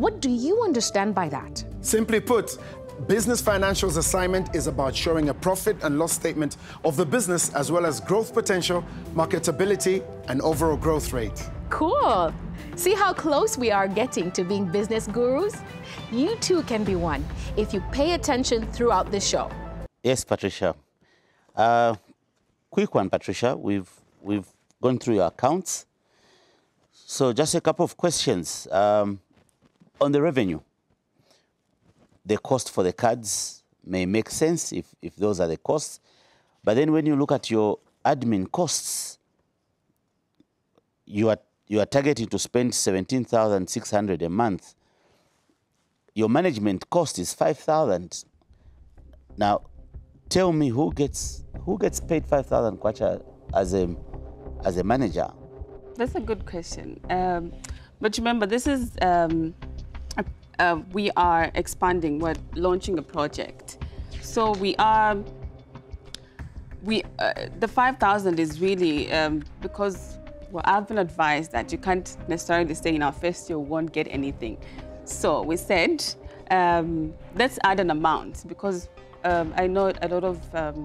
What do you understand by that? Simply put, business financials assignment is about showing a profit and loss statement of the business as well as growth potential, marketability, and overall growth rate. Cool. See how close we are getting to being business gurus? You too can be one if you pay attention throughout the show. Yes, Patricia. Quick one, Patricia. We've gone through your accounts. So just a couple of questions. On the revenue, the cost for the cards may make sense if those are the costs. But then when you look at your admin costs, you are targeted to spend 17,600 a month. Your management cost is 5,000. Now, tell me who gets paid 5,000 kwacha as a manager? That's a good question. But remember, this is we are expanding. We're launching a project, so the 5,000 is really because, well, I've been advised that you can't necessarily stay in our first year, you won't get anything. So we said, let's add an amount, because I know a lot of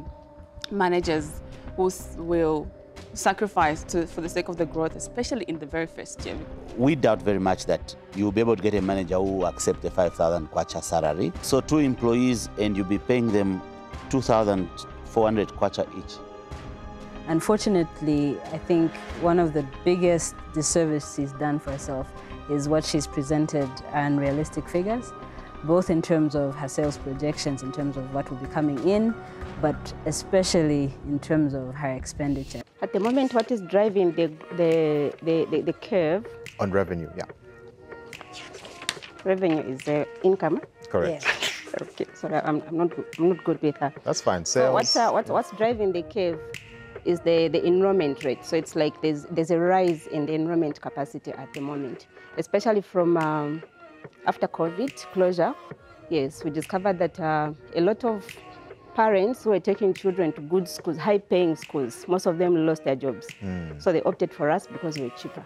managers who will sacrifice for the sake of the growth, especially in the very first year. We doubt very much that you'll be able to get a manager who will accept the 5,000 kwacha salary. So 2 employees, and you'll be paying them 2,400 kwacha each. Unfortunately, I think one of the biggest disservice she's done for herself is what she's presented unrealistic figures, both in terms of her sales projections, in terms of what will be coming in, but especially in terms of her expenditure. At the moment, what is driving the curve? On revenue, yeah. Revenue is the income? Correct. Yeah. Okay, sorry, I'm not good with that. That's fine, sales. So what's driving the curve is the enrollment rate. So it's like there's a rise in the enrollment capacity at the moment, especially from after COVID closure. Yes, we discovered that a lot of parents who were taking children to good schools, high-paying schools, most of them lost their jobs. Mm. So they opted for us because we were cheaper.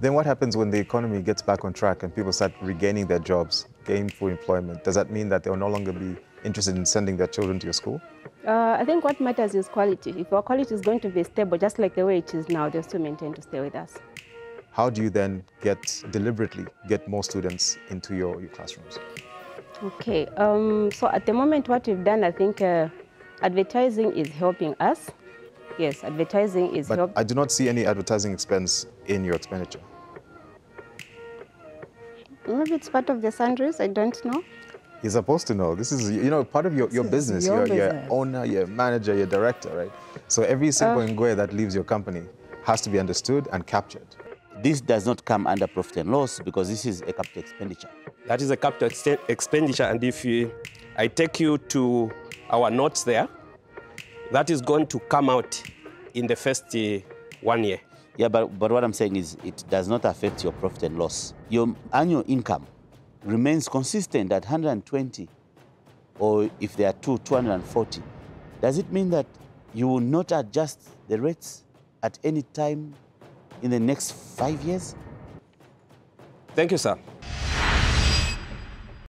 Then what happens when the economy gets back on track and people start regaining their jobs, gainful employment? Does that mean that they'll no longer be interested in sending their children to your school? I think what matters is quality. If our quality is going to be stable, just like the way it is now, they'll still maintain to stay with us. How do you then deliberately get more students into your classrooms? Okay, so at the moment what we've done, I think advertising is helping us. Yes, advertising is helping. But I do not see any advertising expense in your expenditure. Maybe it's part of the sundries, I don't know. You're supposed to know. This is, part of your business. Your owner, your manager, your director, right? So every single ngwe that leaves your company has to be understood and captured. This does not come under profit and loss because this is a capital expenditure. That is a capital expenditure, and if I take you to our notes there, that is going to come out in the first 1 year. Yeah, but what I'm saying is it does not affect your profit and loss. Your annual income remains consistent at 120, or if there are 240. Does it mean that you will not adjust the rates at any time in the next 5 years? Thank you, sir.